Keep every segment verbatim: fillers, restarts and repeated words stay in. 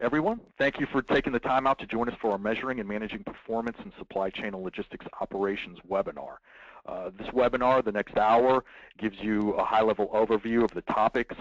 Everyone, thank you for taking the time out to join us for our Measuring and Managing Performance and Supply Chain and Logistics Operations webinar. Uh, this webinar, the next hour, gives you a high-level overview of the topics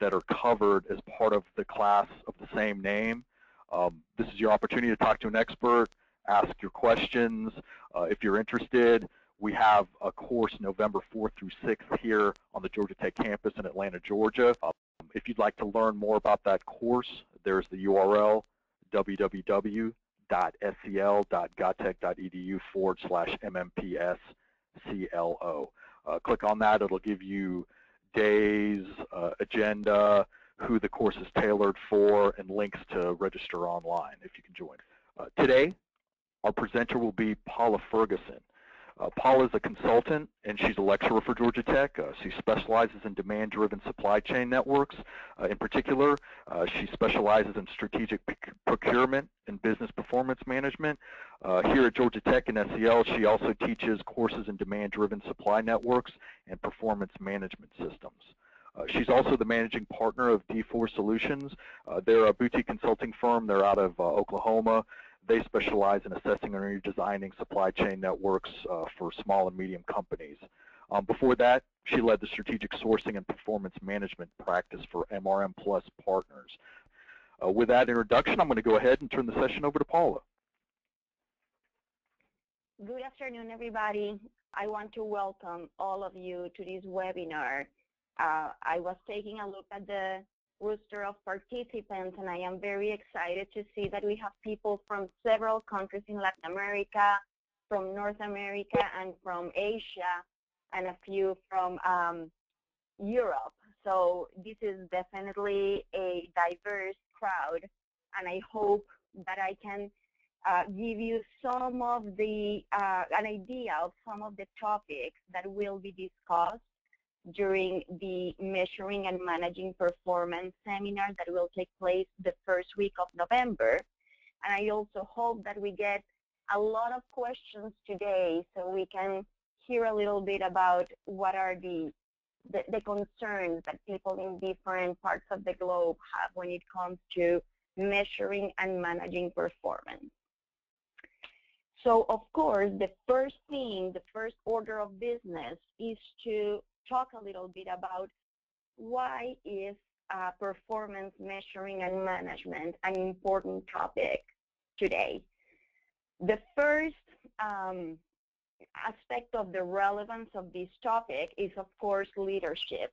that are covered as part of the class of the same name. Um, this is your opportunity to talk to an expert, ask your questions. Uh, if you're interested, we have a course November fourth through sixth here on the Georgia Tech campus in Atlanta, Georgia. Uh, if you'd like to learn more about that course, there's the U R L, w w w dot s c l dot gatech dot e d u forward slash M M P S C L O. Uh, click on that. It'll give you days, uh, agenda, who the course is tailored for, and links to register online if you can join. Uh, today, our presenter will be Paula Ferguson. Uh, Paula is a consultant, and she's a lecturer for Georgia Tech. Uh, she specializes in demand-driven supply chain networks. Uh, in particular, uh, she specializes in strategic procurement and business performance management. Uh, here at Georgia Tech and S C L, she also teaches courses in demand-driven supply networks and performance management systems. Uh, she's also the managing partner of D four Solutions. Uh, they're a boutique consulting firm. They're out of uh, Oklahoma. They specialize in assessing and redesigning supply chain networks uh, for small and medium companies. Um, before that, she led the strategic sourcing and performance management practice for M R M Plus partners. Uh, with that introduction, I'm going to go ahead and turn the session over to Paula. Good afternoon, everybody. I want to welcome all of you to this webinar. Uh, I was taking a look at the roster of participants, and I am very excited to see that we have people from several countries in Latin America, from North America, and from Asia, and a few from um, Europe. So this is definitely a diverse crowd, and I hope that I can uh, give you some of the, uh, an idea of some of the topics that will be discussed during the Measuring and Managing Performance seminar that will take place the first week of November. And I also hope that we get a lot of questions today so we can hear a little bit about what are the, the, the concerns that people in different parts of the globe have when it comes to measuring and managing performance. So of course, the first thing, the first order of business is to talk a little bit about why is uh, performance measuring and management an important topic today. The first um, aspect of the relevance of this topic is, of course, leadership.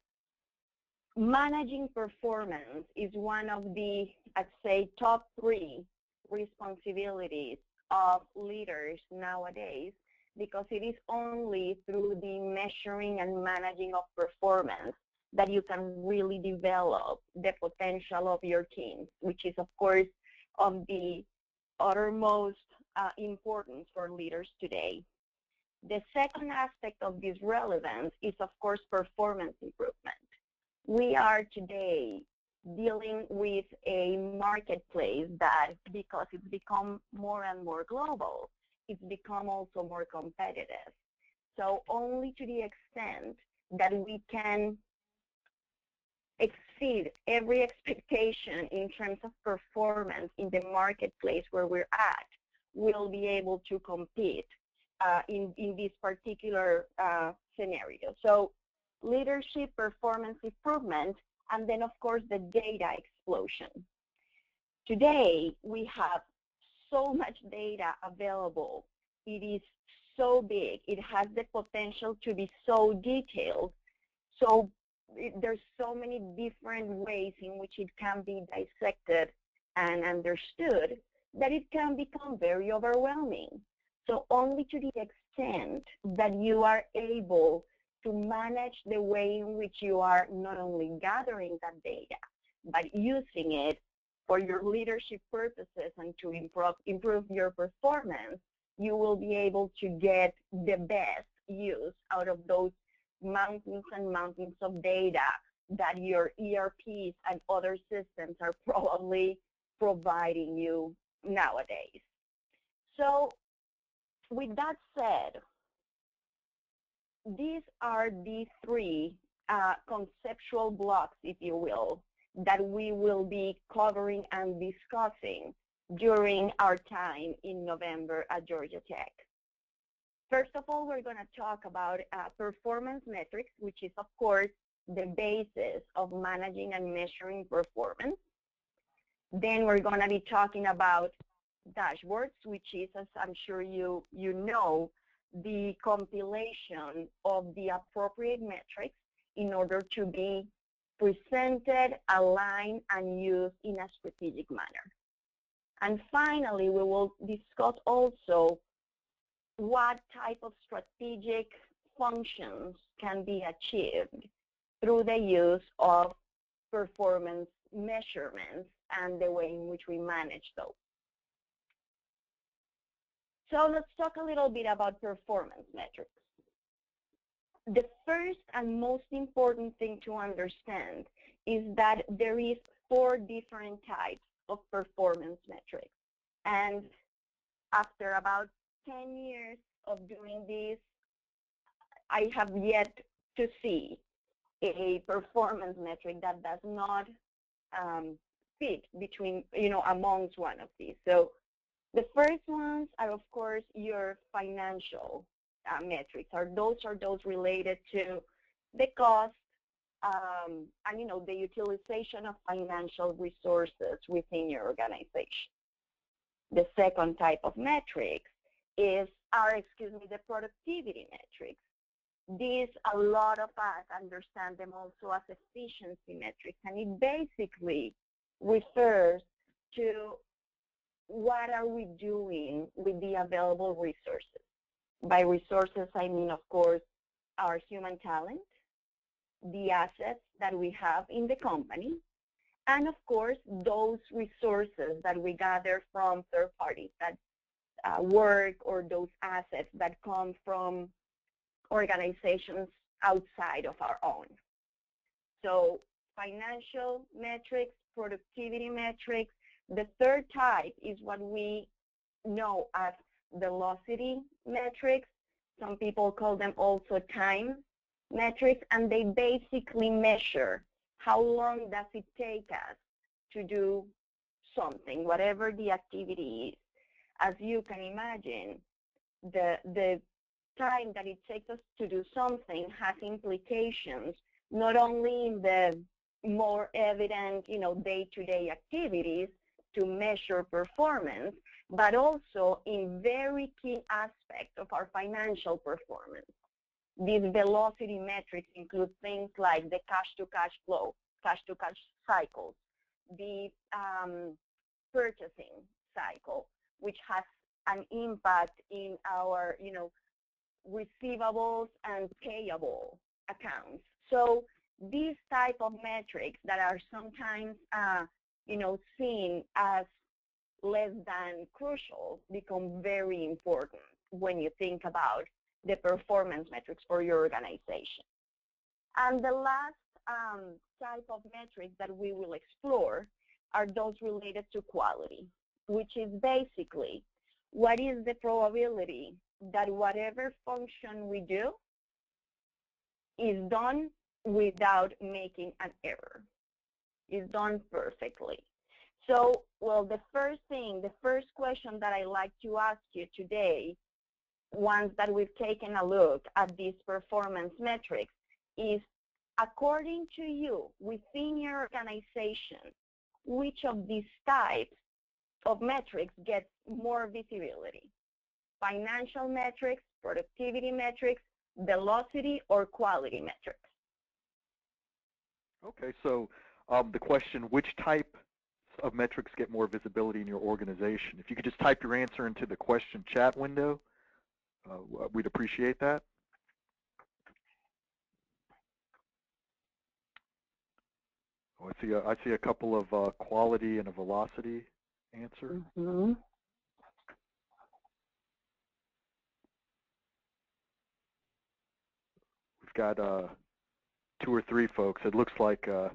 Managing performance is one of the, I'd say, top three responsibilities of leaders nowadays, because it is only through the measuring and managing of performance that you can really develop the potential of your team, which is, of course, of the uttermost uh, importance for leaders today. The second aspect of this relevance is, of course, performance improvement. We are today dealing with a marketplace that, because it's become more and more global, it's become also more competitive. So only to the extent that we can exceed every expectation in terms of performance in the marketplace where we're at, we'll be able to compete uh, in, in this particular uh, scenario. So leadership, performance improvement, and then of course the data explosion. Today we have so much data available. It is so big. It has the potential to be so detailed. So it, there's so many different ways in which it can be dissected and understood that it can become very overwhelming. So only to the extent that you are able to manage the way in which you are not only gathering that data, but using it for your leadership purposes and to improve, improve your performance, you will be able to get the best use out of those mountains and mountains of data that your E R Ps and other systems are probably providing you nowadays. So with that said, these are the three uh, conceptual blocks, if you will, that we will be covering and discussing during our time in November at Georgia Tech. First of all, we're going to talk about uh, performance metrics, which is, of course, the basis of managing and measuring performance. Then we're going to be talking about dashboards, which is, as I'm sure you, you know, the compilation of the appropriate metrics in order to be presented, aligned, and used in a strategic manner. And finally, we will discuss also what type of strategic functions can be achieved through the use of performance measurements and the way in which we manage those. So let's talk a little bit about performance metrics. The first and most important thing to understand is that there is four different types of performance metrics. And after about ten years of doing this, I have yet to see a performance metric that does not um, fit between, you know, amongst one of these. So the first ones are, of course, your financial uh, metrics, or those are those related to the cost um, and, you know, the utilization of financial resources within your organization. The second type of metrics is our, excuse me, the productivity metrics. These, a lot of us understand them also as efficiency metrics, and it basically refers to what are we doing with the available resources. By resources, I mean, of course, our human talent, the assets that we have in the company, and of course, those resources that we gather from third parties, that uh, work or those assets that come from organizations outside of our own. So financial metrics, productivity metrics. The third type is what we know as velocity metrics. Some people call them also time metrics, and they basically measure how long does it take us to do something, whatever the activity is. As you can imagine, the, the time that it takes us to do something has implications not only in the more evident, you know, day-to-day activities, to measure performance, but also in very key aspects of our financial performance. These velocity metrics include things like the cash-to-cash flow, cash-to-cash cycles, the um, purchasing cycle, which has an impact in our, you know, receivables and payable accounts. So these type of metrics that are sometimes uh, you know, seen as less than crucial become very important when you think about the performance metrics for your organization. And the last um, type of metrics that we will explore are those related to quality, which is basically what is the probability that whatever function we do is done without making an error, is done perfectly. So, well, the first thing, the first question that I like to ask you today, once that we've taken a look at these performance metrics, is according to you, within your organization, which of these types of metrics gets more visibility? Financial metrics, productivity metrics, velocity, or quality metrics? Okay, so Um, the question, which type of metrics get more visibility in your organization? If you could just type your answer into the question chat window, uh, we'd appreciate that. Oh, I see a, I see a couple of uh, quality and a velocity answer. Mm-hmm. We've got uh, two or three folks. It looks like uh,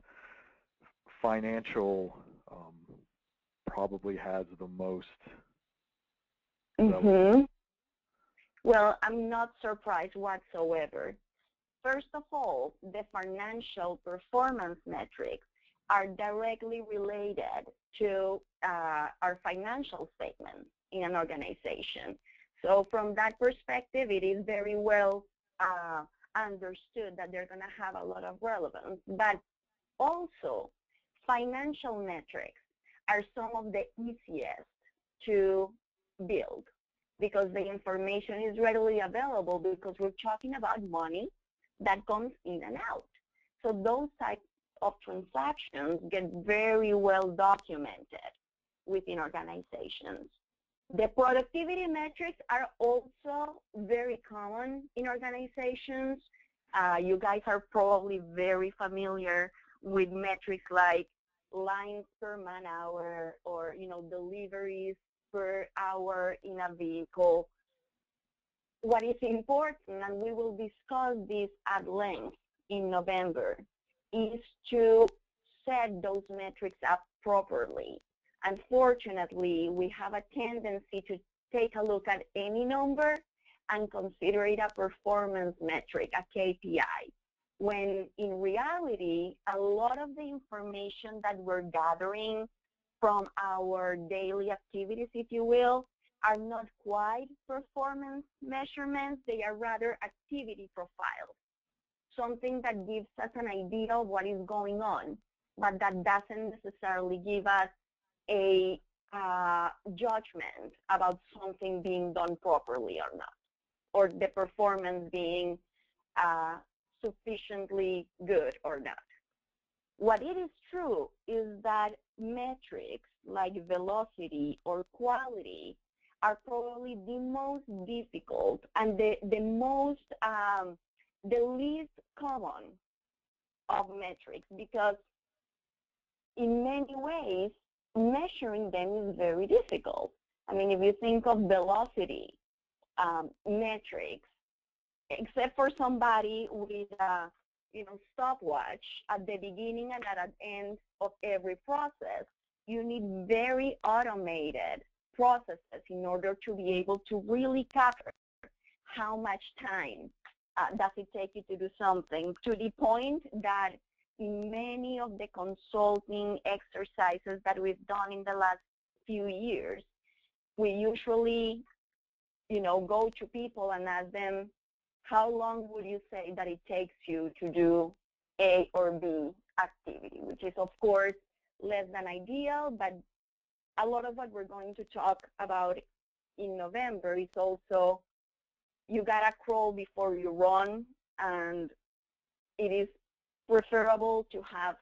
financial um, probably has the most. Mm-hmm. Well, I'm not surprised whatsoever. First of all, the financial performance metrics are directly related to uh, our financial statement in an organization. So from that perspective, it is very well uh, understood that they're going to have a lot of relevance. But also, financial metrics are some of the easiest to build because the information is readily available, because we're talking about money that comes in and out. So those types of transactions get very well documented within organizations. The productivity metrics are also very common in organizations. Uh, you guys are probably very familiar with metrics like lines per man hour, or you know, deliveries per hour in a vehicle. What is important, and we will discuss this at length in November, is to set those metrics up properly. Unfortunately, we have a tendency to take a look at any number and consider it a performance metric, a K P I, when in reality, a lot of the information that we're gathering from our daily activities, if you will, are not quite performance measurements. They are rather activity profiles, something that gives us an idea of what is going on, but that doesn't necessarily give us a uh, judgment about something being done properly or not, or the performance being uh, sufficiently good or not. What it is true is that metrics like velocity or quality are probably the most difficult and the, the most, um, the least common of metrics, because in many ways, measuring them is very difficult. I mean, if you think of velocity um, metrics, except for somebody with a you know, stopwatch at the beginning and at the end of every process, you need very automated processes in order to be able to really capture how much time uh, does it take you to do something, to the point that in many of the consulting exercises that we've done in the last few years, we usually, you know, go to people and ask them, how long would you say that it takes you to do A or B activity, which is, of course, less than ideal, but a lot of what we're going to talk about in November is also, you gotta crawl before you run, and it is preferable to have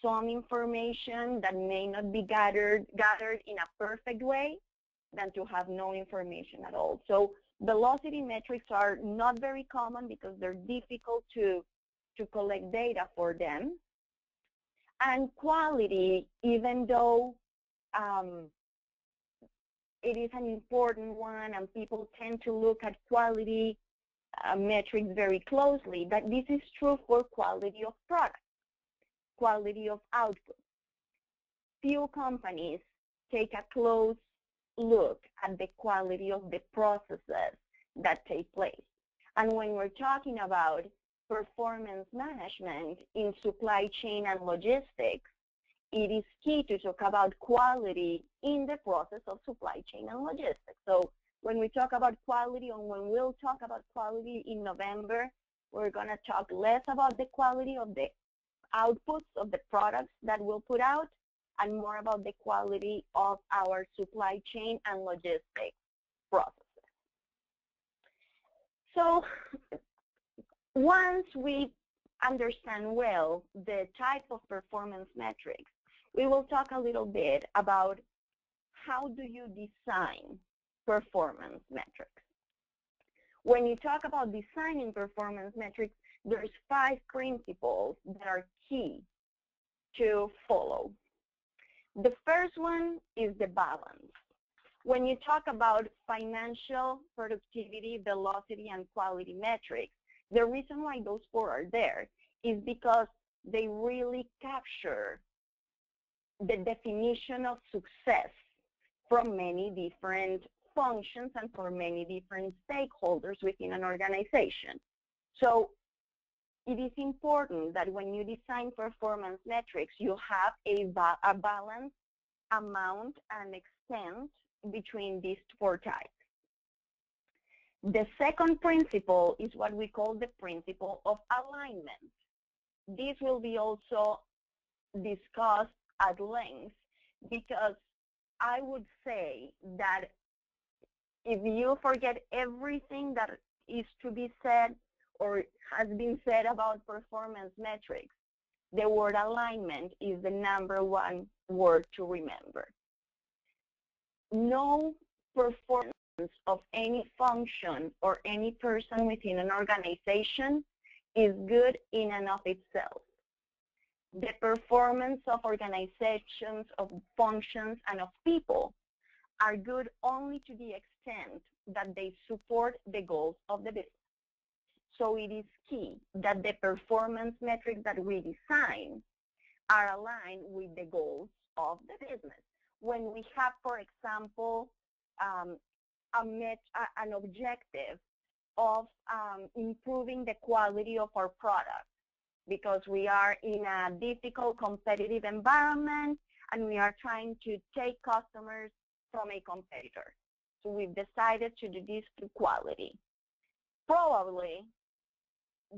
some information that may not be gathered gathered in a perfect way than to have no information at all. So velocity metrics are not very common because they're difficult to, to collect data for them. And quality, even though um, it is an important one and people tend to look at quality Uh, metrics very closely, that this is true for quality of product, quality of output. Few companies take a close look at the quality of the processes that take place. And when we're talking about performance management in supply chain and logistics, it is key to talk about quality in the process of supply chain and logistics. So when we talk about quality, or when we'll talk about quality in November, we're going to talk less about the quality of the outputs of the products that we'll put out and more about the quality of our supply chain and logistics processes. So once we understand well the type of performance metrics, we will talk a little bit about how do you design performance metrics. When you talk about designing performance metrics, there's five principles that are key to follow. The first one is the balance. When you talk about financial, productivity, velocity, and quality metrics, the reason why those four are there is because they really capture the definition of success from many different functions and for many different stakeholders within an organization. So it is important that when you design performance metrics, you have a, ba a balanced amount and extent between these four types. The second principle is what we call the principle of alignment. This will be also discussed at length, because I would say that if you forget everything that is to be said or has been said about performance metrics, the word alignment is the number one word to remember. No performance of any function or any person within an organization is good in and of itself. The performance of organizations, of functions, and of people are good only to the extent that they support the goals of the business. So it is key that the performance metrics that we design are aligned with the goals of the business. When we have, for example, um, a met, uh, an objective of um, improving the quality of our product, because we are in a difficult competitive environment and we are trying to take customers from a competitor. So we've decided to do this through quality. Probably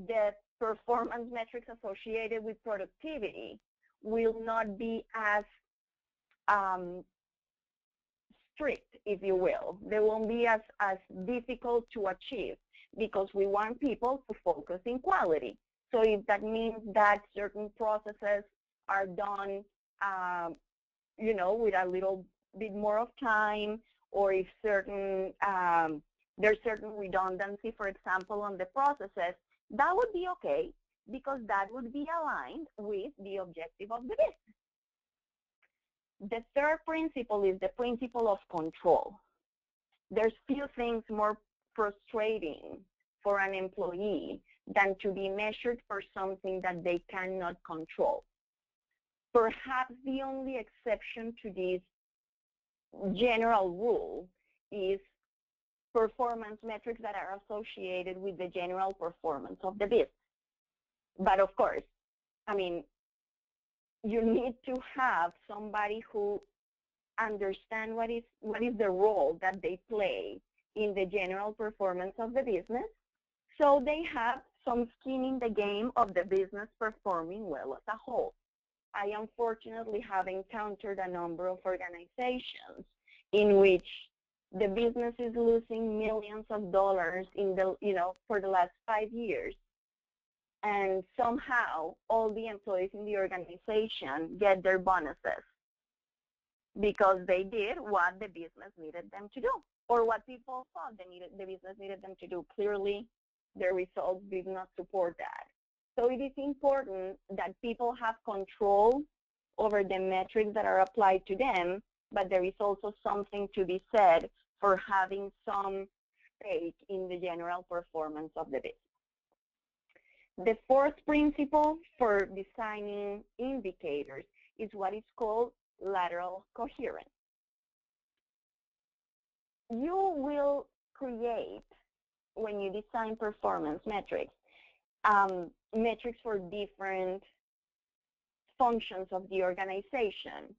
the performance metrics associated with productivity will not be as um, strict, if you will. They won't be as, as difficult to achieve, because we want people to focus in quality. So if that means that certain processes are done, um, you know, with a little bit more of time, or if certain um, there's certain redundancy, for example, on the processes, that would be okay, because that would be aligned with the objective of the business. The third principle is the principle of control. There's few things more frustrating for an employee than to be measured for something that they cannot control. Perhaps the only exception to this general rule is performance metrics that are associated with the general performance of the business. But of course, I mean, you need to have somebody who understands what is, what is the role that they play in the general performance of the business, so they have some skin in the game of the business performing well as a whole. I unfortunately have encountered a number of organizations in which the business is losing millions of dollars in the, you know, for the last five years, and somehow all the employees in the organization get their bonuses because they did what the business needed them to do, or what people thought they needed, the business needed them to do. Clearly, their results did not support that. So it is important that people have control over the metrics that are applied to them, but there is also something to be said for having some stake in the general performance of the business. The fourth principle for designing indicators is what is called lateral coherence. You will create, when you design performance metrics, um, metrics for different functions of the organization.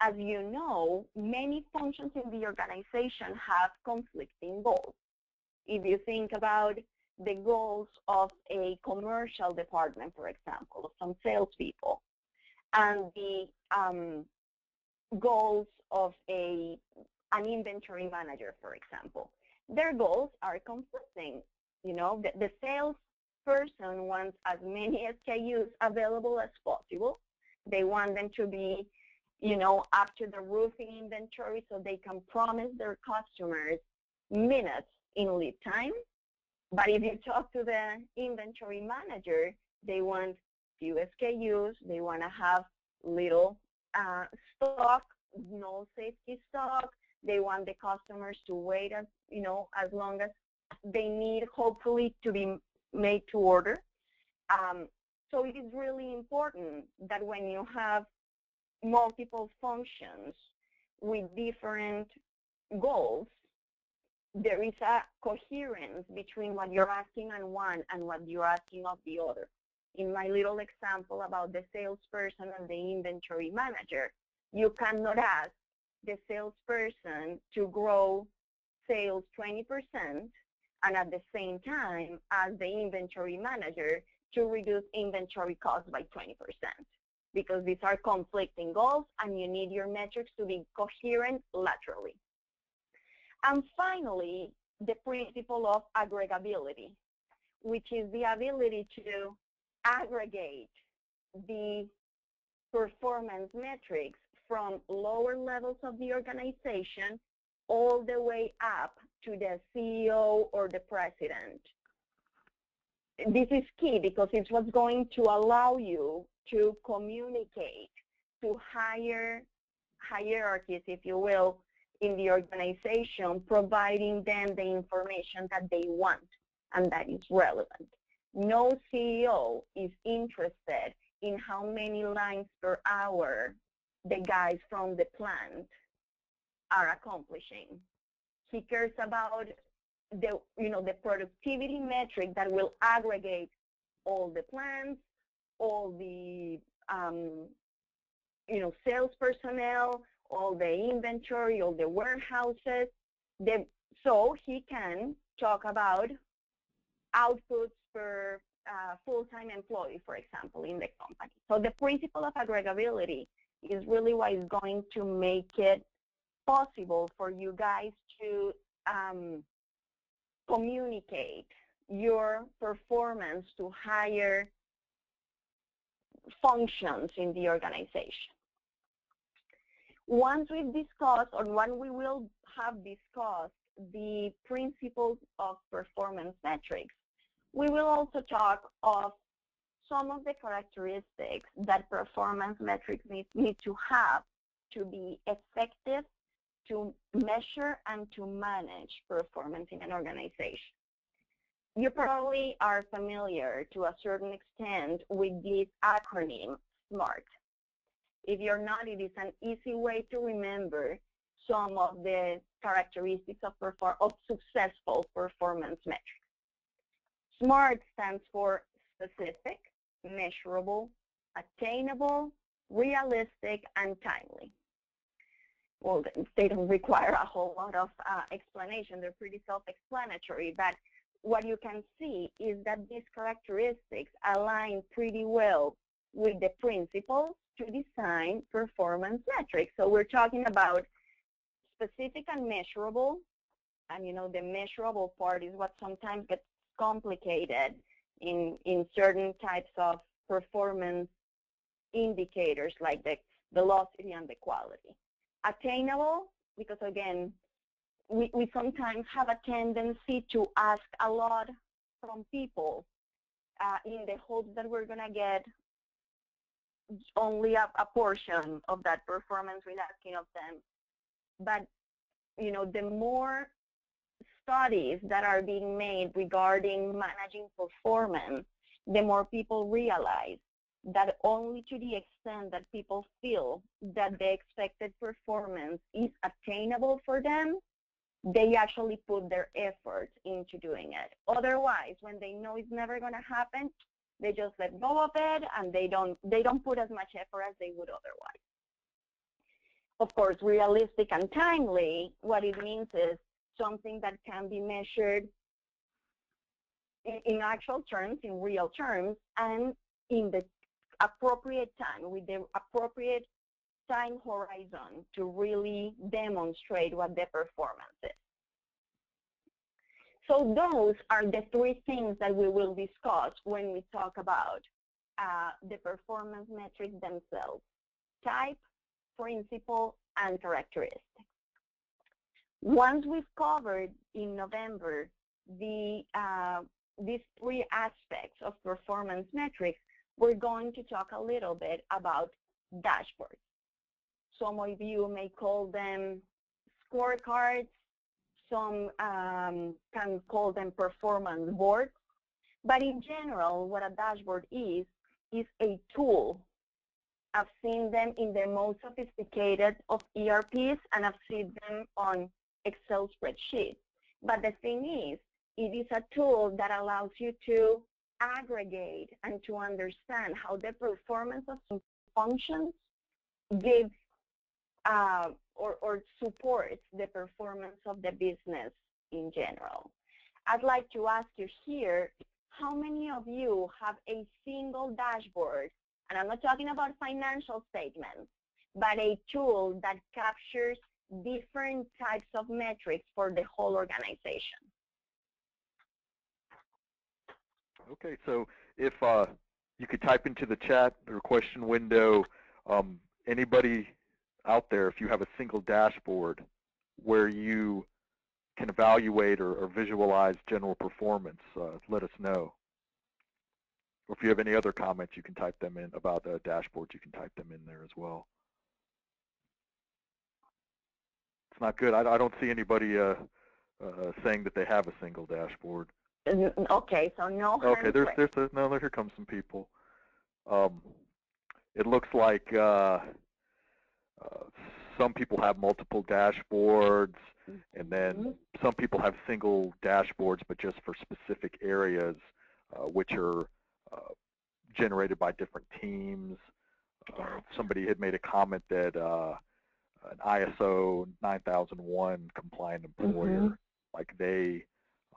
As you know, many functions in the organization have conflicting goals. If you think about the goals of a commercial department, for example, of some salespeople, and the um, goals of a, an inventory manager, for example, their goals are conflicting. You know, the, the salesperson wants as many S K Us available as possible. They want them to be, you know, up to the roof in inventory so they can promise their customers minutes in lead time. But if you talk to the inventory manager, they want few S K Us, they want to have little uh, stock, no safety stock, they want the customers to wait as, you know, as long as they need, hopefully, to be made to order. Um, so it is really important that when you have multiple functions with different goals, there is a coherence between what you're asking on one and what you're asking of the other. in my little example about the salesperson and the inventory manager, you cannot ask the salesperson to grow sales twenty percent and at the same time as the inventory manager to reduce inventory costs by twenty percent, because these are conflicting goals and you need your metrics to be coherent laterally. And finally, the principle of aggregability, which is the ability to aggregate the performance metrics from lower levels of the organization all the way up to the C E O or the president. This is key because it's what's going to allow you to communicate to higher hierarchies, if you will, in the organization, providing them the information that they want and that is relevant. No C E O is interested in how many lines per hour the guys from the plant are accomplishing. He cares about the, you know, the productivity metric that will aggregate all the plants, all the, um, you know, sales personnel, all the inventory, all the warehouses, the, so he can talk about outputs per uh, full-time employee, for example, in the company. So the principle of aggregability is really what is going to make it possible for you guys to um, communicate your performance to higher functions in the organization. Once we've discussed, or when we will have discussed the principles of performance metrics, we will also talk of some of the characteristics that performance metrics need, need to have to be effective, to measure and to manage performance in an organization. You probably are familiar to a certain extent with this acronym, SMART. If you're not, it is an easy way to remember some of the characteristics of, perform of successful performance metrics. SMART stands for specific, measurable, attainable, realistic, and timely. Well, they don't require a whole lot of uh, explanation. They're pretty self-explanatory, but what you can see is that these characteristics align pretty well with the principles to design performance metrics. So we're talking about specific and measurable, and you know the measurable part is what sometimes gets complicated in, in certain types of performance indicators like the velocity and the quality. Attainable, because again, we, we sometimes have a tendency to ask a lot from people uh, in the hopes that we're going to get only a, a portion of that performance we're asking of them. But, you know, the more studies that are being made regarding managing performance, the more people realize that only to the extent that people feel that the expected performance is attainable for them, they actually put their efforts into doing it. Otherwise, when they know it's never going to happen, they just let go of it and they don't, they don't put as much effort as they would otherwise. Of course, realistic and timely, what it means is something that can be measured in, in actual terms, in real terms, and in the appropriate time, with the appropriate time horizon to really demonstrate what the performance is. So those are the three things that we will discuss when we talk about uh, the performance metrics themselves: type, principle, and characteristics. Once we've covered in November the, uh, these three aspects of performance metrics, we're going to talk a little bit about dashboards. Some of you may call them scorecards, some um, can call them performance boards, but in general, what a dashboard is, is a tool. I've seen them in the most sophisticated of E R Ps, and I've seen them on Excel spreadsheets. But the thing is, it is a tool that allows you to aggregate and to understand how the performance of some functions gives uh, or, or supports the performance of the business in general. I'd like to ask you here, how many of you have a single dashboard, and I'm not talking about financial statements, but a tool that captures different types of metrics for the whole organization? Okay, so if uh, you could type into the chat or question window, um, anybody out there, if you have a single dashboard where you can evaluate or, or visualize general performance, uh, let us know. Or if you have any other comments, you can type them in about uh, dashboards, you can type them in there as well. It's not good. I, I don't see anybody uh, uh, saying that they have a single dashboard. Okay, so no. Okay, there's, there's, there's no. Here comes some people. Um, it looks like uh, uh, some people have multiple dashboards, and then some people have single dashboards, but just for specific areas, uh, which are uh, generated by different teams. Uh, somebody had made a comment that uh, an I S O nine thousand one compliant employer, mm-hmm. like they.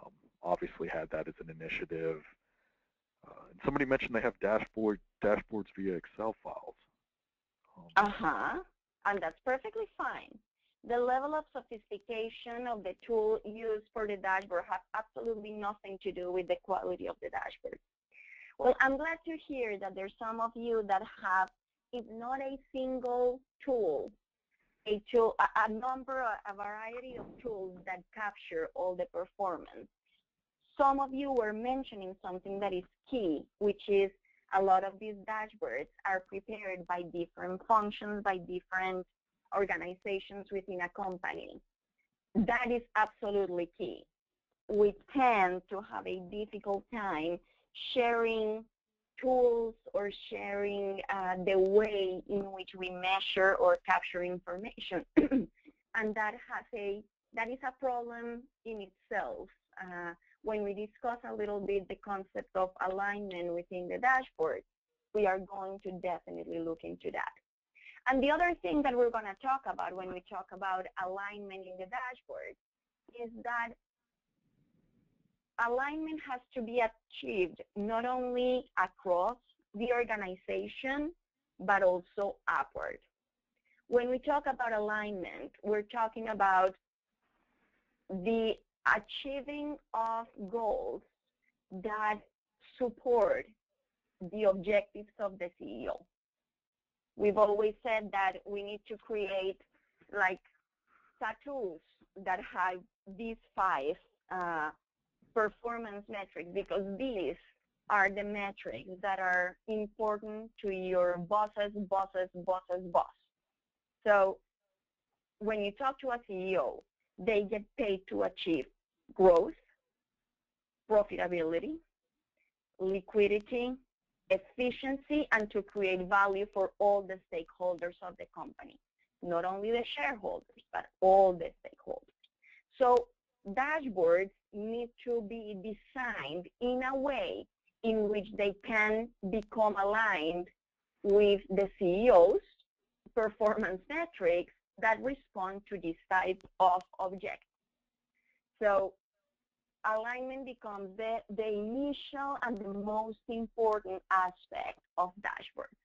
Um, obviously had that as an initiative. Uh, and somebody mentioned they have dashboard dashboards via Excel files. Um, uh-huh, and that's perfectly fine. The level of sophistication of the tool used for the dashboard has absolutely nothing to do with the quality of the dashboard. Well, I'm glad to hear that there's some of you that have, if not a single tool, a, tool, a, a number, a variety of tools that capture all the performance. Some of you were mentioning something that is key, which is a lot of these dashboards are prepared by different functions, by different organizations within a company. That is absolutely key. We tend to have a difficult time sharing tools or sharing uh, the way in which we measure or capture information. And that has a, that is a problem in itself. Uh, When we discuss a little bit the concept of alignment within the dashboard, we are going to definitely look into that. And the other thing that we're going to talk about when we talk about alignment in the dashboard is that alignment has to be achieved not only across the organization, but also upward. When we talk about alignment, we're talking about the achieving of goals that support the objectives of the C E O. We've always said that we need to create like tattoos that have these five uh, performance metrics, because these are the metrics that are important to your boss's boss's boss's boss. So when you talk to a C E O, they get paid to achieve growth, profitability, liquidity, efficiency, and to create value for all the stakeholders of the company. Not only the shareholders, but all the stakeholders. So dashboards need to be designed in a way in which they can become aligned with the C E O's performance metrics that respond to this type of object. So alignment becomes the, the initial and the most important aspect of dashboards.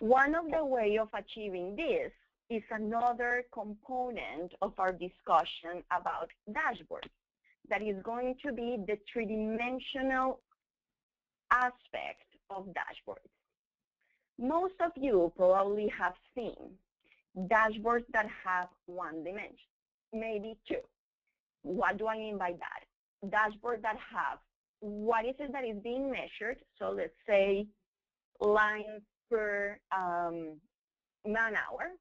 One of the ways of achieving this is another component of our discussion about dashboards that is going to be the three-dimensional aspect of dashboards. Most of you probably have seen dashboards that have one dimension, maybe two. What do I mean by that? Dashboards that have what is it that is being measured, so let's say lines per um, man hour,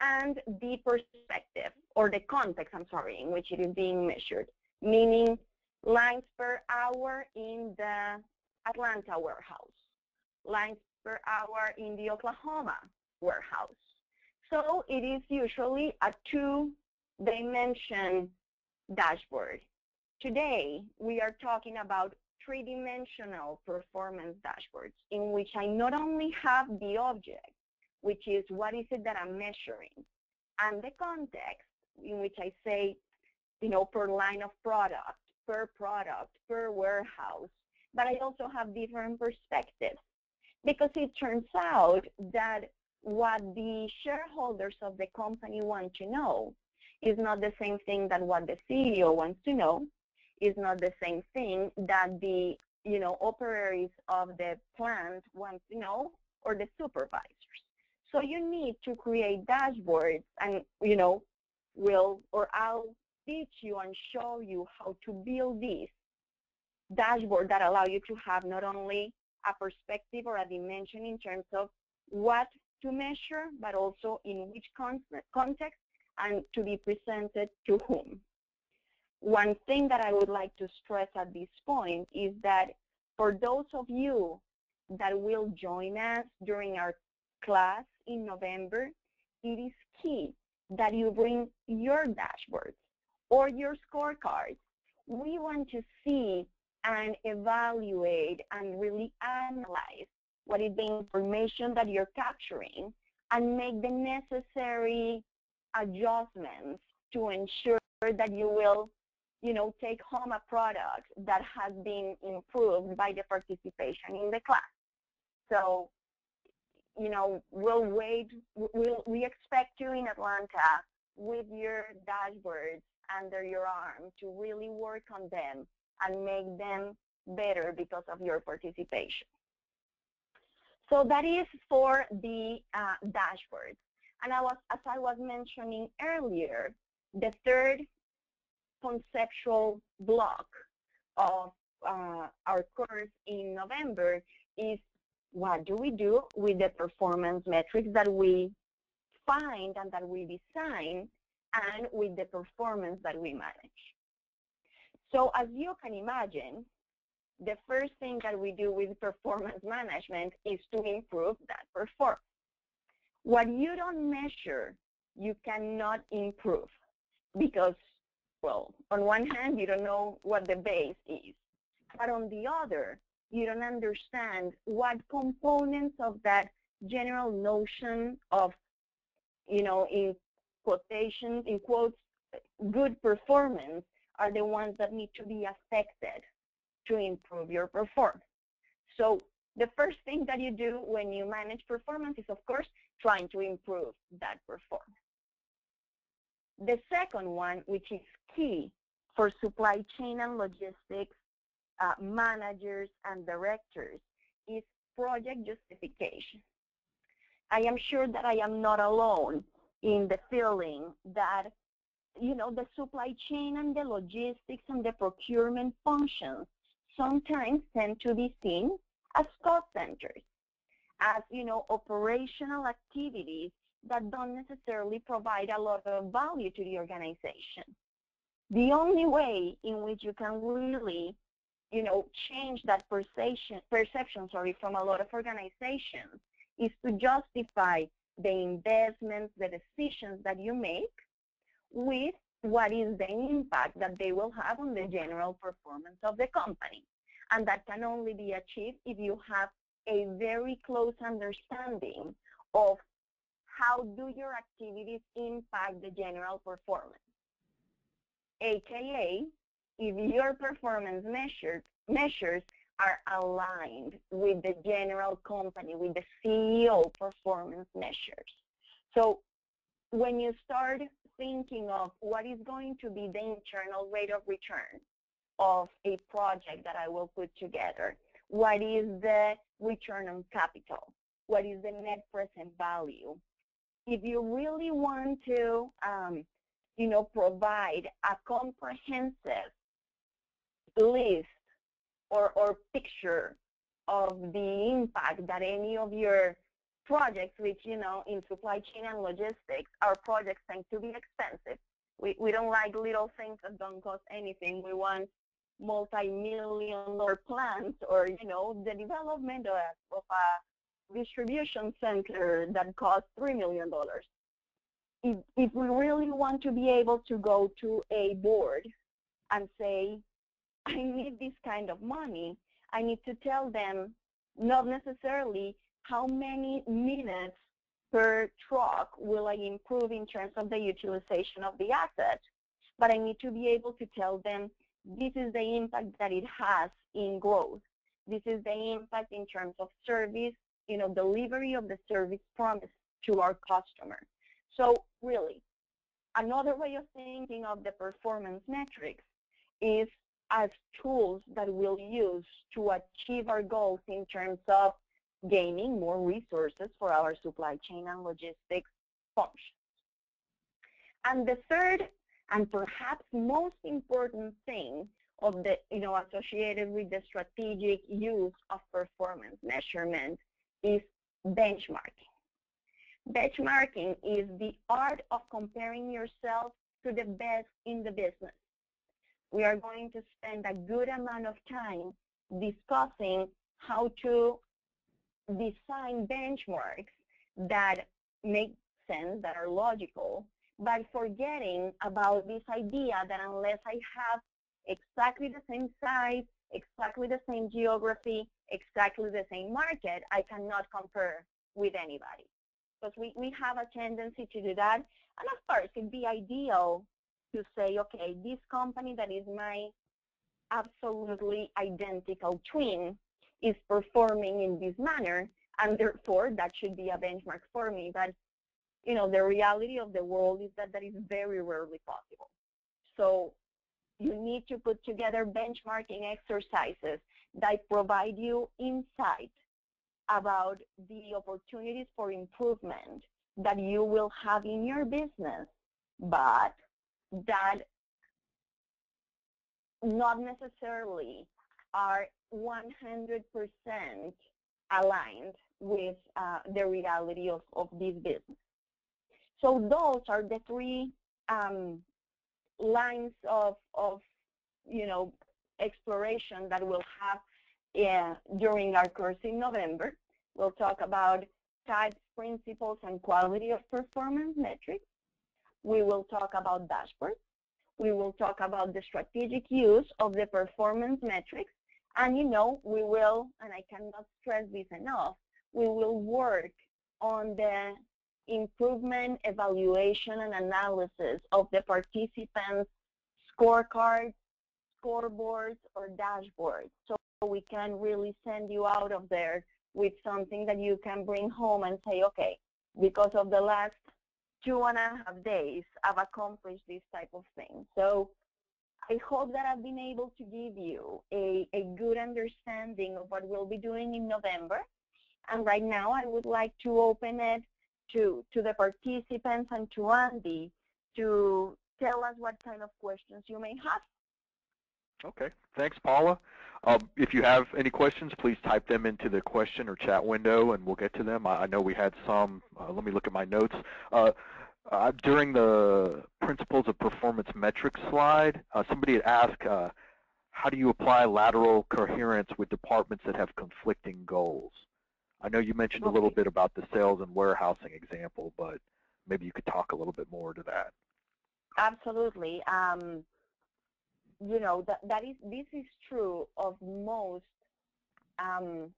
and the perspective, or the context, I'm sorry, in which it is being measured, meaning lines per hour in the Atlanta warehouse, lines per hour in the Oklahoma warehouse. So it is usually a two-dimension dashboard. Today, we are talking about three-dimensional performance dashboards in which I not only have the object, which is what is it that I'm measuring, and the context in which I say, you know, per line of product, per product, per warehouse, but I also have different perspectives. Because it turns out that what the shareholders of the company want to know is not the same thing that what the C E O wants to know, is not the same thing that the, you know, operators of the plant want to know, or the supervisors. So you need to create dashboards, and, you know, will or I'll teach you and show you how to build these dashboards that allow you to have not only a perspective or a dimension in terms of what to measure, but also in which context and to be presented to whom. One thing that I would like to stress at this point is that for those of you that will join us during our class in November, it is key that you bring your dashboards or your scorecards. We want to see and evaluate and really analyze what is the information that you're capturing and make the necessary adjustments to ensure that you will, you know, take home a product that has been improved by the participation in the class. So, you know, we'll wait, we'll, we expect you in Atlanta with your dashboards under your arm to really work on them and make them better because of your participation. So that is for the uh, dashboards. And I was, as I was mentioning earlier, the third conceptual block of uh, our course in November is what do we do with the performance metrics that we find and that we design, and with the performance that we manage. So as you can imagine, the first thing that we do with performance management is to improve that performance. What you don't measure, you cannot improve because, well, on one hand, you don't know what the base is, but on the other, you don't understand what components of that general notion of, you know, in quotation, in quotes, good performance are the ones that need to be affected to improve your performance. So the first thing that you do when you manage performance is, of course, trying to improve that performance. The second one, which is key for supply chain and logistics uh, managers and directors, is project justification. I am sure that I am not alone in the feeling that, you know, the supply chain and the logistics and the procurement functions sometimes tend to be seen as cost centers, as, you know, operational activities that don't necessarily provide a lot of value to the organization. The only way in which you can really, you know, change that perception, perception sorry, from a lot of organizations is to justify the investments, the decisions that you make with what is the impact that they will have on the general performance of the company. And that can only be achieved if you have a very close understanding of how do your activities impact the general performance, aka if your performance measures, measures are aligned with the general company, with the C E O performance measures. So when you start thinking of what is going to be the internal rate of return of a project that I will put together, what is the return on capital, what is the net present value, if you really want to, um, you know, provide a comprehensive list or, or picture of the impact that any of your projects, which, you know, in supply chain and logistics, our projects tend to be expensive. We, we don't like little things that don't cost anything. We want multi-million dollar plans, or, you know, the development of, of a distribution center that costs three million dollars. If, if we really want to be able to go to a board and say, I need this kind of money, I need to tell them not necessarily how many minutes per truck will I improve in terms of the utilization of the asset, but I need to be able to tell them this is the impact that it has in growth. This is the impact in terms of service, you know, delivery of the service promise to our customer. So really, another way of thinking of the performance metrics is as tools that we'll use to achieve our goals in terms of gaining more resources for our supply chain and logistics functions. And the third and perhaps most important thing of the, you know, associated with the strategic use of performance measurement is benchmarking. Benchmarking is the art of comparing yourself to the best in the business. We are going to spend a good amount of time discussing how to design benchmarks that make sense, that are logical, but forgetting about this idea that unless I have exactly the same size, exactly the same geography, exactly the same market, I cannot compare with anybody. Because we, we have a tendency to do that. And of course, it'd be ideal to say, okay, this company that is my absolutely identical twin is performing in this manner, and therefore that should be a benchmark for me. But you know, the reality of the world is that that is very rarely possible. So you need to put together benchmarking exercises that provide you insight about the opportunities for improvement that you will have in your business, but that not necessarily are one hundred percent aligned with uh, the reality of, of this business. So those are the three um, lines of, of, you know, exploration that we'll have uh, during our course in November. We'll talk about types, principles, and quality of performance metrics. We will talk about dashboards. We will talk about the strategic use of the performance metrics. And, you know, we will, and I cannot stress this enough, we will work on the improvement, evaluation, and analysis of the participants' scorecards, scoreboards, or dashboards. So we can really send you out of there with something that you can bring home and say, okay, because of the last two and a half days, I've accomplished this type of thing. So I hope that I've been able to give you a, a good understanding of what we'll be doing in November. And right now, I would like to open it to, to the participants and to Andy to tell us what kind of questions you may have. Okay. Thanks, Paula. Um, if you have any questions, please type them into the question or chat window, and we'll get to them. I, I know we had some. Uh, let me look at my notes. Uh, uh, during the principles of performance metrics slide, uh, somebody had asked, uh, how do you apply lateral coherence with departments that have conflicting goals? I know you mentioned okay. a little bit about the sales and warehousing example, but maybe you could talk a little bit more to that. Absolutely. Um, You know, that, that is, this is true of most um,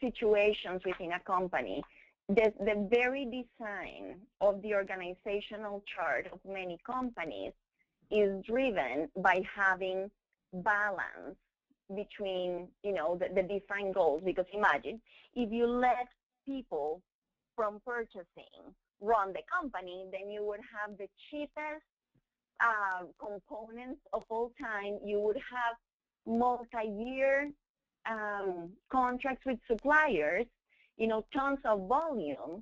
situations within a company. The, the very design of the organizational chart of many companies is driven by having balance between, you know, the, the defined goals. Because imagine, if you let people from purchasing run the company, then you would have the cheapest Uh, components of all time. You would have multi-year um, contracts with suppliers, you know, tons of volume,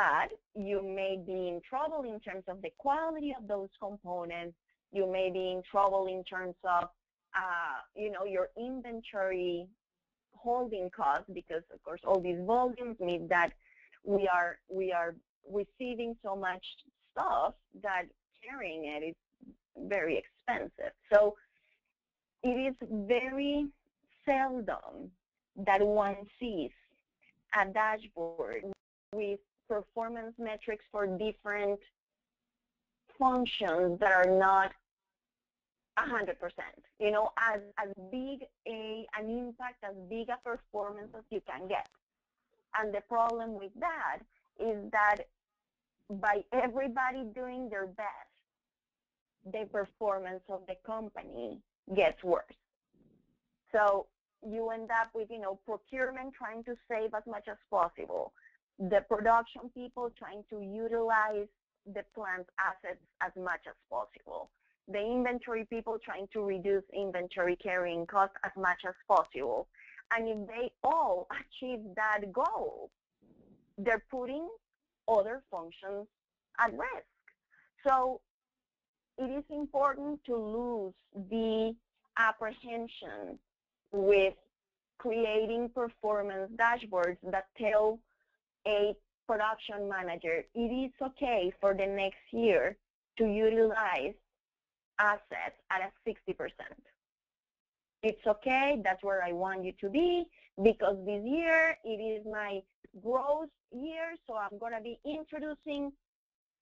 but you may be in trouble in terms of the quality of those components. You may be in trouble in terms of, uh, you know, your inventory holding costs, because of course all these volumes mean that we are we are receiving so much stuff that carrying it is very expensive. So it is very seldom that one sees a dashboard with performance metrics for different functions that are not one hundred percent. You know, as, as big a, an impact, as big a performance as you can get. And the problem with that is that by everybody doing their best, the performance of the company gets worse. So you end up with, you know, procurement trying to save as much as possible, the production people trying to utilize the plant assets as much as possible, the inventory people trying to reduce inventory carrying costs as much as possible. And if they all achieve that goal, they're putting other functions at risk. So it is important to lose the apprehension with creating performance dashboards that tell a production manager it is okay for the next year to utilize assets at a sixty percent. It's okay, that's where I want you to be, because this year it is my growth year, so I'm going to be introducing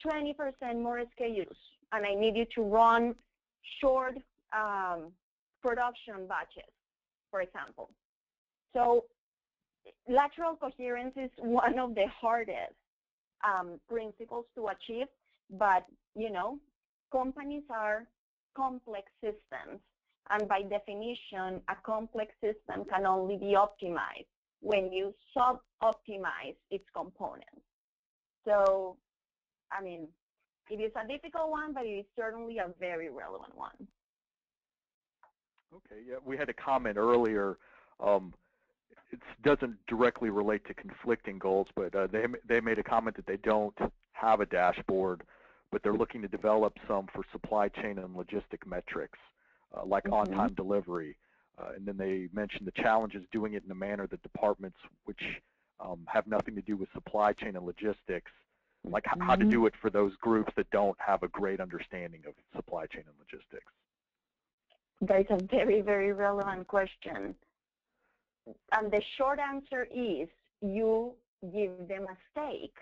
twenty percent more S K Us, and I need you to run short um, production batches, for example. So lateral coherence is one of the hardest um, principles to achieve, but, you know, companies are complex systems, and by definition, a complex system can only be optimized when you sub-optimize its components. So, I mean, it is a difficult one, but it is certainly a very relevant one. Okay, yeah, we had a comment earlier. Um, it doesn't directly relate to conflicting goals, but uh, they, they made a comment that they don't have a dashboard, but they're looking to develop some for supply chain and logistic metrics, uh, like mm-hmm. on-time delivery. Uh, and then they mentioned the challenges doing it in a manner that departments which um, have nothing to do with supply chain and logistics, like mm-hmm. how to do it for those groups that don't have a great understanding of supply chain and logistics. That is a very, very relevant question. And the short answer is you give them a stake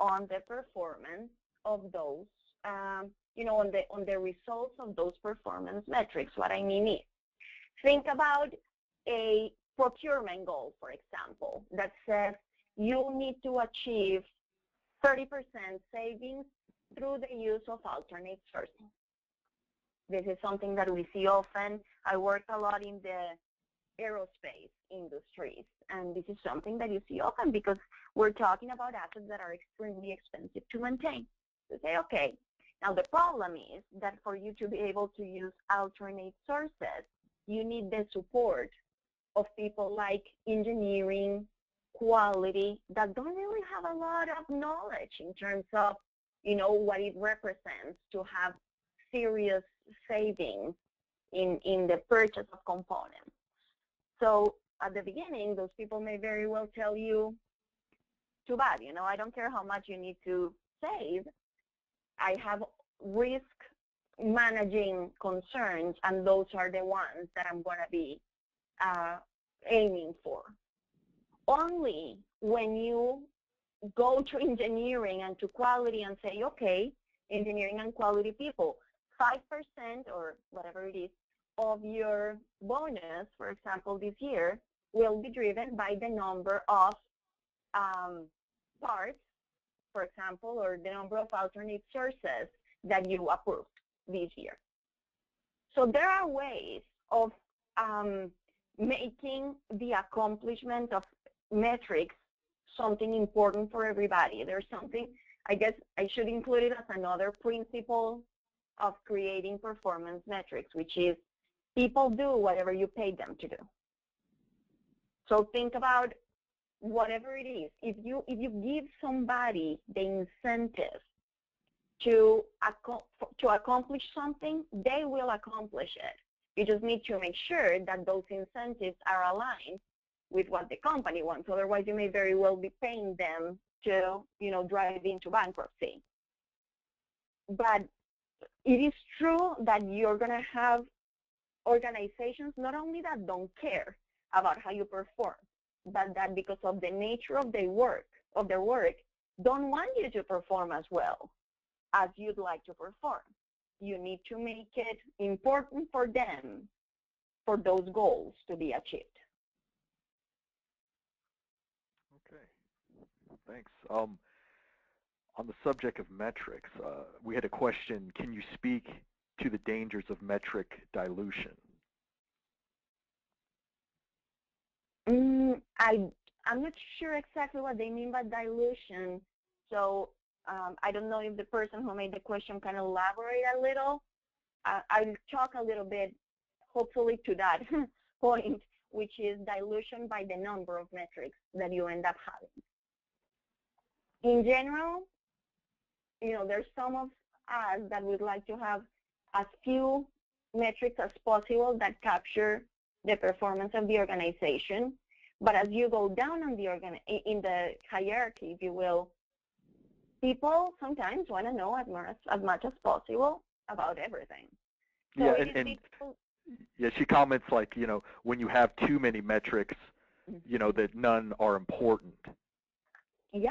on the performance of those, um, you know, on the, on the results of those performance metrics. What I mean is, think about a procurement goal, for example, that says you need to achieve thirty percent savings through the use of alternate sourcing. This is something that we see often. I work a lot in the aerospace industries, and this is something that you see often because we're talking about assets that are extremely expensive to maintain. So say, okay, now the problem is that for you to be able to use alternate sources, you need the support of people like engineering, quality, that don't really have a lot of knowledge in terms of, you know, what it represents to have serious savings in, in the purchase of components. So at the beginning, those people may very well tell you, too bad, you know, I don't care how much you need to save. I have risk managing concerns, and those are the ones that I'm going to be uh, aiming for. Only when you go to engineering and to quality and say, okay, engineering and quality people, five percent or whatever it is of your bonus, for example, this year, will be driven by the number of um, parts, for example, or the number of alternate sources that you approved this year. So there are ways of um, making the accomplishment of metrics something important for everybody. There's something, I guess I should include it as another principle of creating performance metrics, which is people do whatever you pay them to do. So think about whatever it is. If you, if you give somebody the incentive To, to accomplish something, they will accomplish it. You just need to make sure that those incentives are aligned with what the company wants. Otherwise, you may very well be paying them to, you know, drive into bankruptcy. But it is true that you're going to have organizations not only that don't care about how you perform, but that because of the nature of their work, of their work, don't want you to perform as well as you'd like to perform. you need to make it important for them for those goals to be achieved. Okay, thanks. Um, on the subject of metrics, uh, we had a question, can you speak to the dangers of metric dilution? Mm, I, I'm not sure exactly what they mean by dilution, so um, I don't know if the person who made the question can elaborate a little. Uh, I'll talk a little bit, hopefully, to that point, which is dilution by the number of metrics that you end up having. In general, you know, there's some of us that would like to have as few metrics as possible that capture the performance of the organization. But as you go down on the organ in the hierarchy, if you will, people sometimes want to know as much, as much as possible about everything. So yeah, and, and yeah, she comments like, you know, when you have too many metrics, you know, that none are important. Yeah,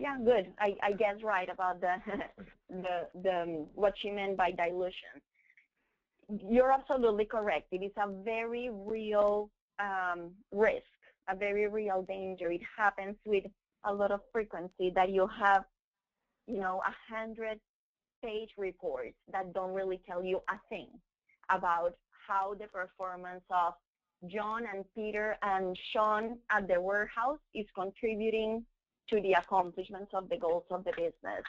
yeah, good. I, I guess right about the the the what she meant by dilution. You're absolutely correct. It is a very real um, risk, a very real danger. It happens with a lot of frequency that you have, you know, a hundred page reports that don't really tell you a thing about how the performance of John and Peter and Sean at the warehouse is contributing to the accomplishments of the goals of the business.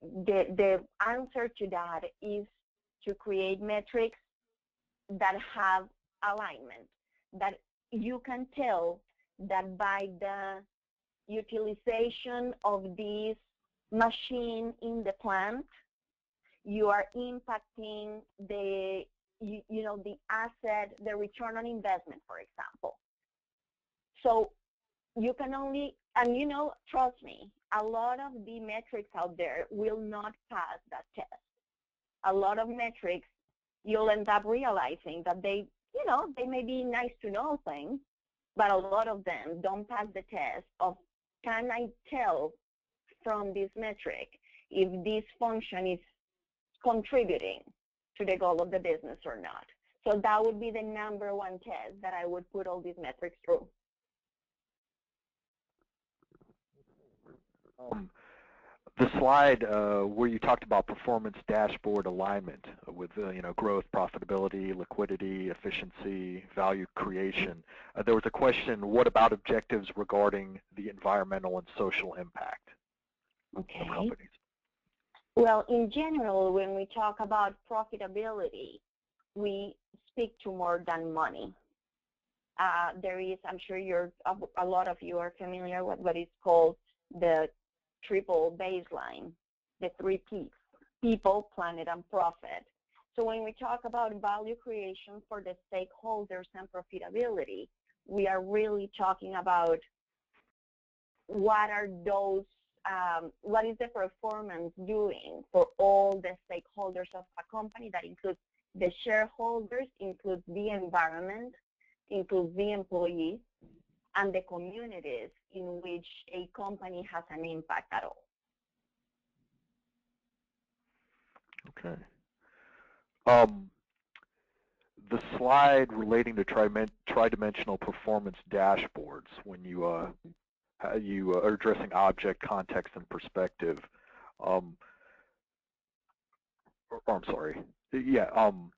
The, the answer to that is to create metrics that have alignment, that you can tell that by the utilization of this machine in the plant, you are impacting the, you, you know, the asset, the return on investment, for example. So you can only, and you know, trust me, a lot of the metrics out there will not pass that test. A lot of metrics, you'll end up realizing that they, you know, they may be nice to know things, but a lot of them don't pass the test of, can I tell from this metric if this function is contributing to the goal of the business or not? So that would be the number one test that I would put all these metrics through. Um, The slide uh, where you talked about performance dashboard alignment with uh, you know, growth, profitability, liquidity, efficiency, value creation. Uh, there was a question: what about objectives regarding the environmental and social impact okay. of companies? Well, in general, when we talk about profitability, we speak to more than money. Uh, there is, I'm sure you're a lot of you are familiar with what is called the triple baseline, the three P's, people, planet, and profit. So when we talk about value creation for the stakeholders and profitability, we are really talking about what are those, um, what is the performance doing for all the stakeholders of a company. That includes the shareholders, includes the environment, includes the employees, and the communities in which a company has an impact at all. Okay. Um, the slide relating to tri-dimensional performance dashboards, when you uh, you are addressing object, context, and perspective. Um, or, or I'm sorry. Yeah. Um,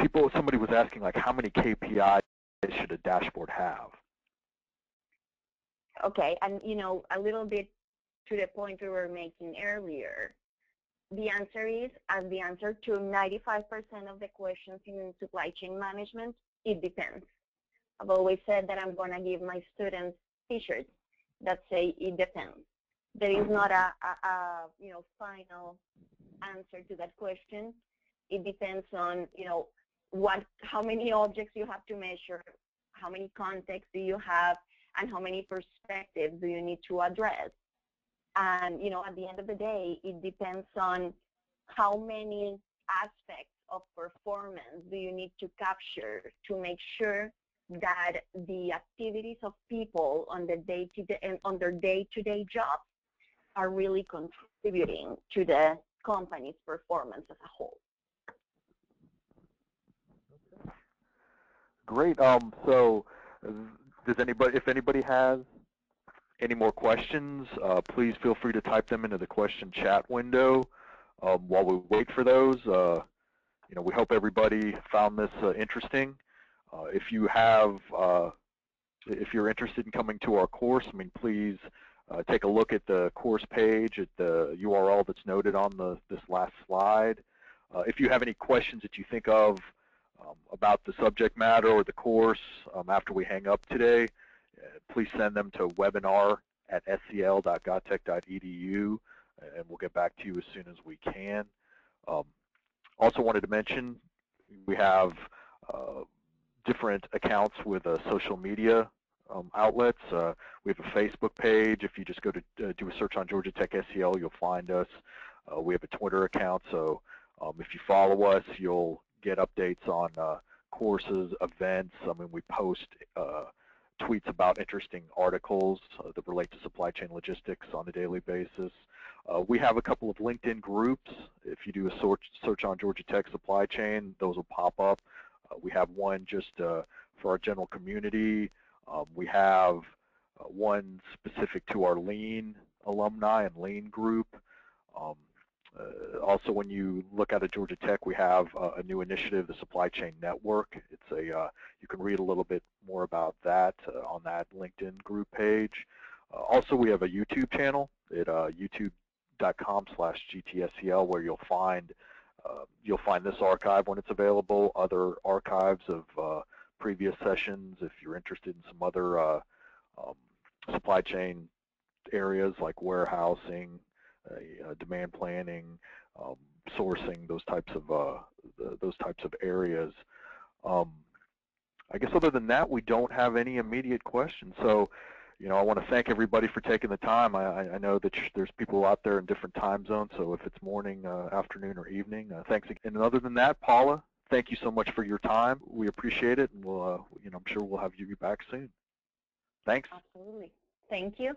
people. Somebody was asking, like, how many K P Is should a dashboard have? Okay, and you know, a little bit to the point we were making earlier, the answer is, as the answer to ninety-five percent of the questions in supply chain management, it depends. I've always said that I'm going to give my students t-shirts that say it depends. There is not a, a, a you know, final answer to that question. It depends on, you know, what, how many objects you have to measure, how many contexts do you have, and how many perspectives do you need to address. And, you know, at the end of the day, it depends on how many aspects of performance do you need to capture to make sure that the activities of people on the day-to-day and on their day-to-day jobs are really contributing to the company's performance as a whole. Okay. Great. Um, so does anybody, if anybody has any more questions, uh, please feel free to type them into the question chat window. Um, while we wait for those, uh, you know, we hope everybody found this uh, interesting. Uh, if you have, uh, if you're interested in coming to our course, I mean, please uh, take a look at the course page at the U R L that's noted on the this last slide. Uh, if you have any questions that you think of um, about the subject matter or the course um, after we hang up today, please send them to webinar at S C L dot gatech dot E D U, and we'll get back to you as soon as we can. Um, also wanted to mention we have uh, different accounts with uh, social media um, outlets. Uh, we have a Facebook page. If you just go to uh, do a search on Georgia Tech S C L, you'll find us. Uh, we have a Twitter account, so um, if you follow us, you'll get updates on uh, courses, events. I mean, we post uh, tweets about interesting articles uh, that relate to supply chain logistics on a daily basis. Uh, we have a couple of LinkedIn groups. If you do a search, search on Georgia Tech supply chain, those will pop up. Uh, we have one just uh, for our general community. Um, we have uh, one specific to our Lean alumni and Lean group. Um, uh, also, when you look out at Georgia Tech, we have uh, a new initiative, the Supply Chain Network. It's a uh, you can read a little bit more about that uh, on that LinkedIn group page. Uh, also, we have a YouTube channel at uh, youtube dot com slash G T S C L, where you'll find Uh, you'll find this archive when it's available, other archives of uh, previous sessions. If you're interested in some other uh, um, supply chain areas like warehousing, uh, you know, demand planning, um, sourcing, those types of uh, th those types of areas. Um, I guess other than that, we don't have any immediate questions. So, you know, I want to thank everybody for taking the time. I, I know that there's people out there in different time zones, so if it's morning, uh, afternoon, or evening, uh, thanks again. And other than that, Paula, thank you so much for your time. We appreciate it, and we'll, uh, you know, I'm sure we'll have you back soon. Thanks. Absolutely. Thank you.